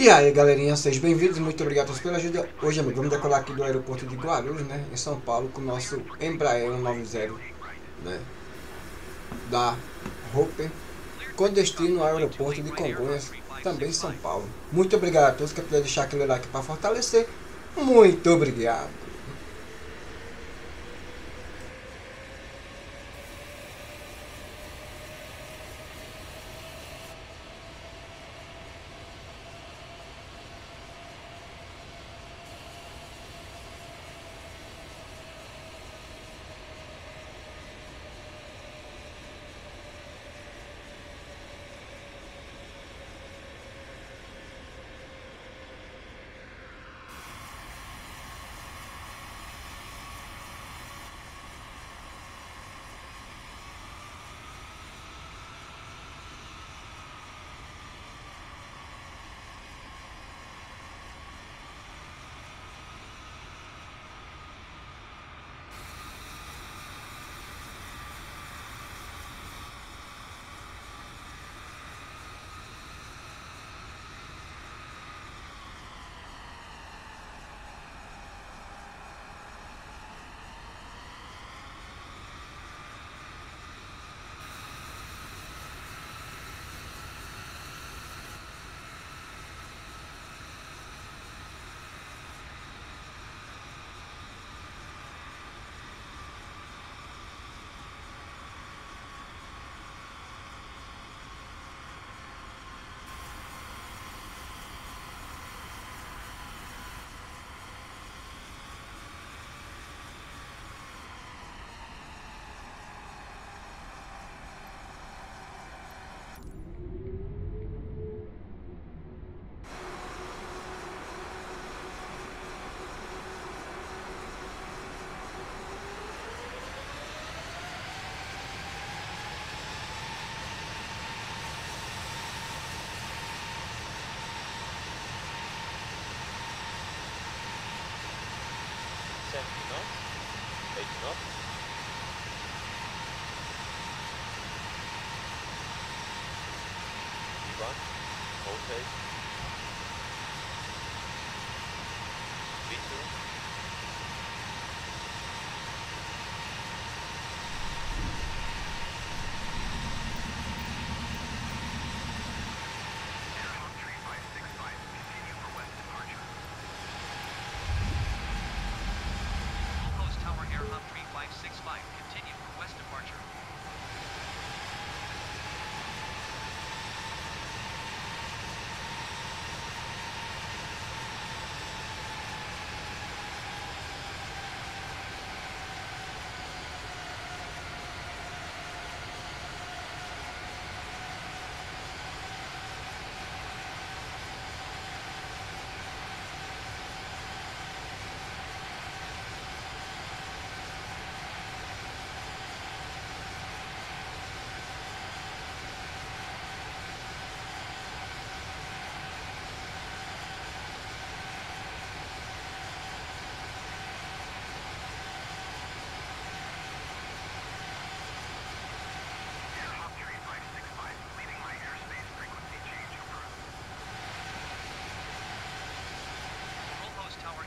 E aí, galerinha, sejam bem-vindos, muito obrigado pela ajuda. Hoje, amigo, vamos decolar aqui do aeroporto de Guarulhos, né, em São Paulo, com o nosso Embraer 190, né, da Hop, com destino ao aeroporto de Congonhas, também em São Paulo. Muito obrigado a todos que puderam deixar aquele like para fortalecer. Muito obrigado.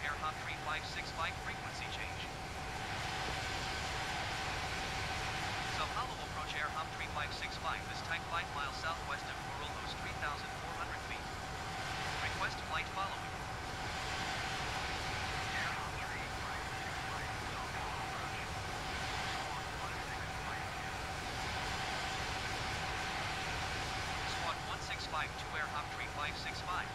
AirHop 3565 frequency change. São Paulo approach AirHop 3565, this type flight miles southwest of Guarulhos, 3,400 feet. Request flight following. Squad 165 to AirHop 3565.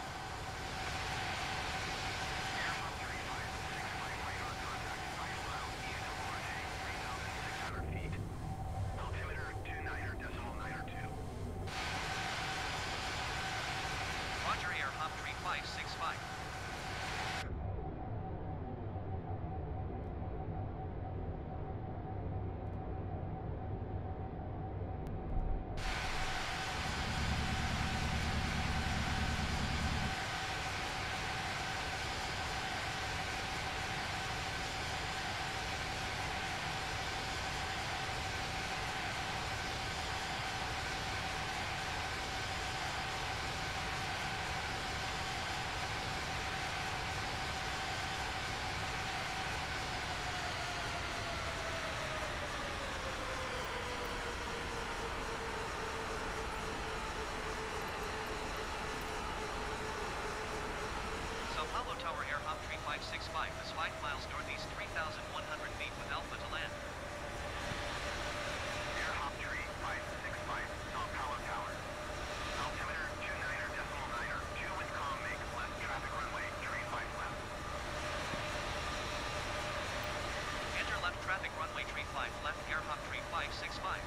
Tower AirHop 3565 is 5 miles northeast, 3,100 feet with Alpha to land. Traffic runway 35 left, AirHop 3565.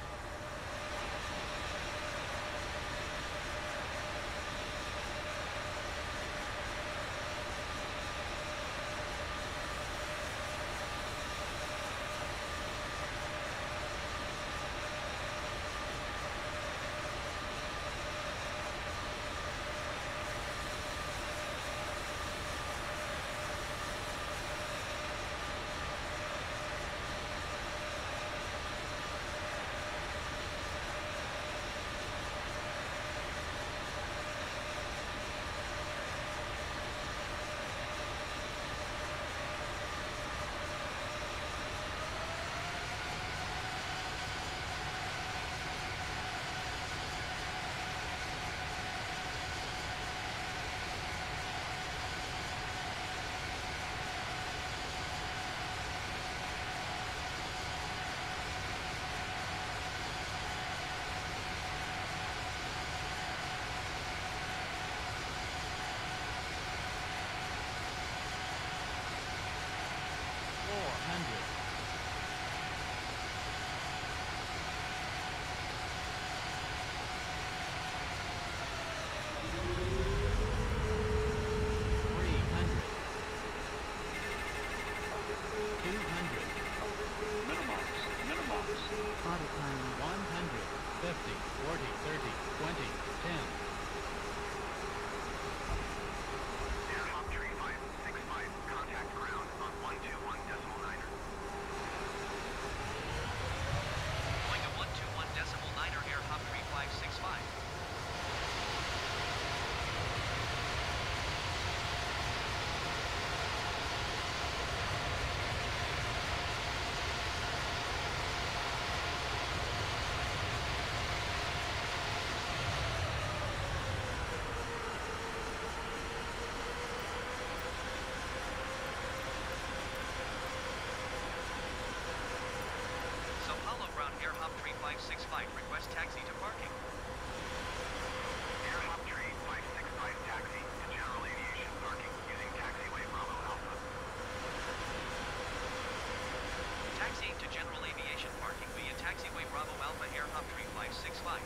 AirHop 3565, request taxi to parking. AirHop 3565, taxi to general aviation parking using taxiway Bravo Alpha. Taxi to general aviation parking via taxiway Bravo Alpha, AirHop 3565.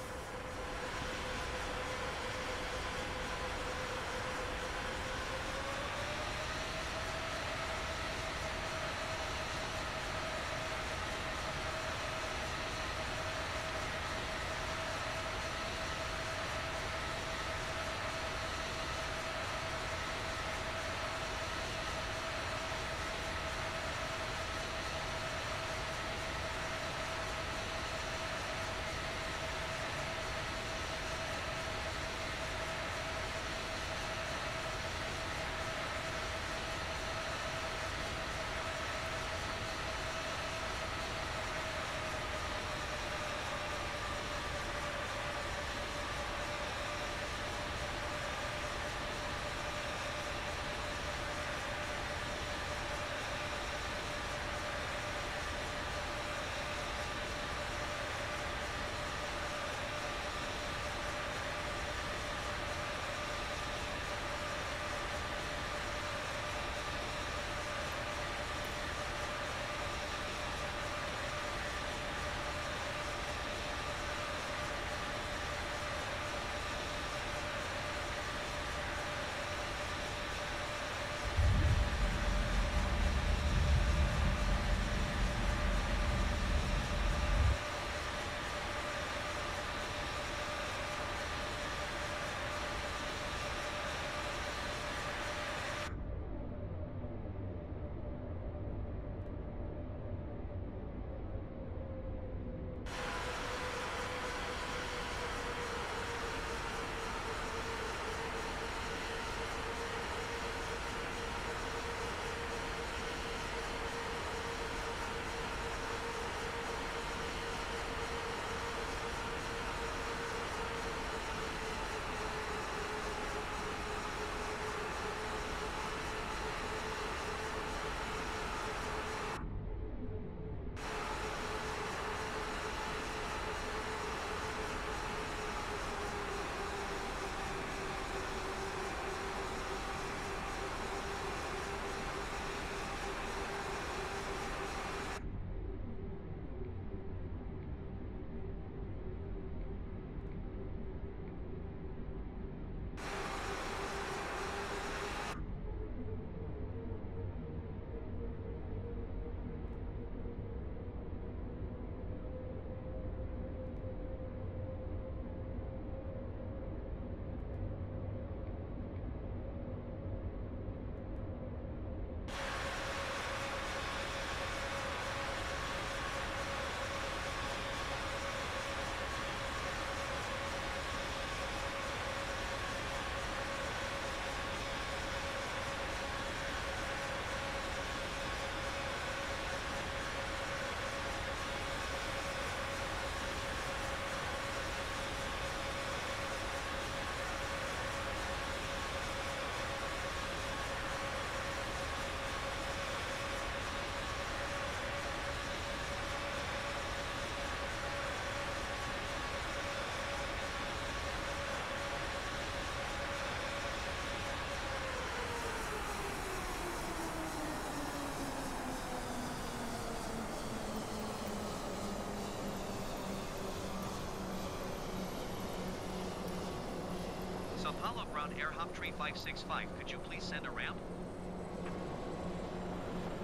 So Apollo Brown, AirHop 3565, could you please send a ramp?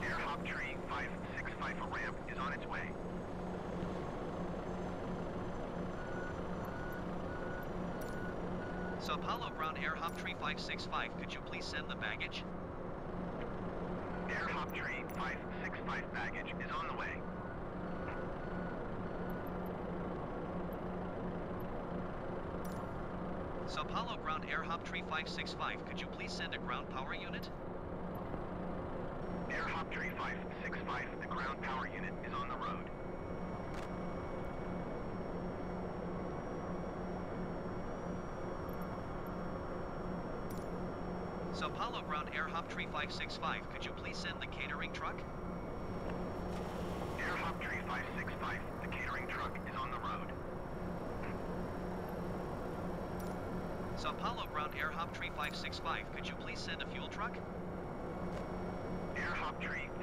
AirHop 3565, a ramp is on its way. So Apollo Brown, AirHop 3565, could you please send the baggage? AirHop 3565 baggage is on the way. So Apollo Brown, AirHop 3565, could you please send a ground power unit? AirHop 3565, the ground power unit is on the road. So Apollo Brown, AirHop 3565, could you please send the catering truck? AirHop 3565, the catering truck is on the road. So Apollo Brown, AirHop 3565, could you please send a fuel truck? AirHop 3565.